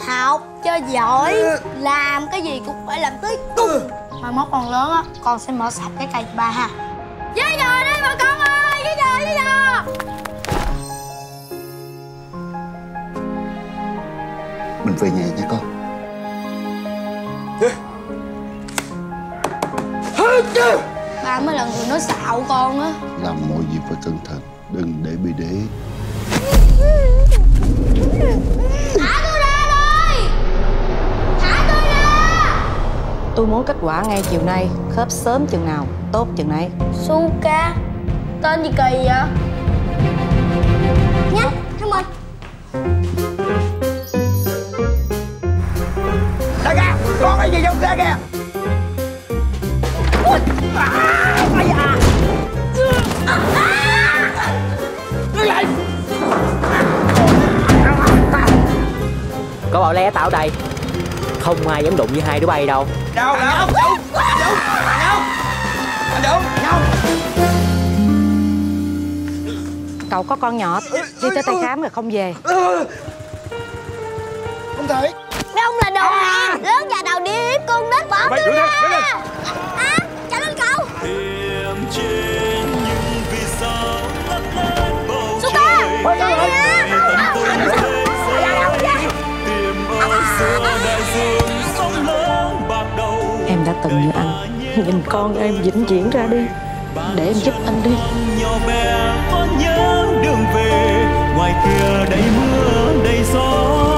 học cho giỏi, làm cái gì cũng phải làm tới cùng. Mai mốt con lớn á, con sẽ mở sạch cái cây ba ha. Giấy giờ đi bà con ơi, giấy giờ. Mình về nhà nha con. Ba mới là người nói xạo con á. Làm mọi việc phải cẩn thận, đừng để bị để. Thả tôi ra rồi! Thả tôi ra! Tôi muốn kết quả ngay chiều nay, khớp sớm chừng nào, tốt chừng nay. Xuka, tên gì kỳ vậy? Nhanh, theo mình. Đại ca, có cái gì trong xe kìa? Có bảo lé tao ở đây, không ai dám đụng với hai đứa bay đâu. Đâu đâu đâu đâu đâu. Cậu có con nhỏ đi tới tay khám rồi không về. Không thể. Mấy ông là đồ hèn, lớn già đầu đi hiếp con nít bỏ tôi ra. Trả lên cậu. Xuka. Em đã từng như anh, nhìn con em vĩnh viễn ra đi, để em giúp anh đi. Đường về, ngoài kia đầy mưa, đầy gió.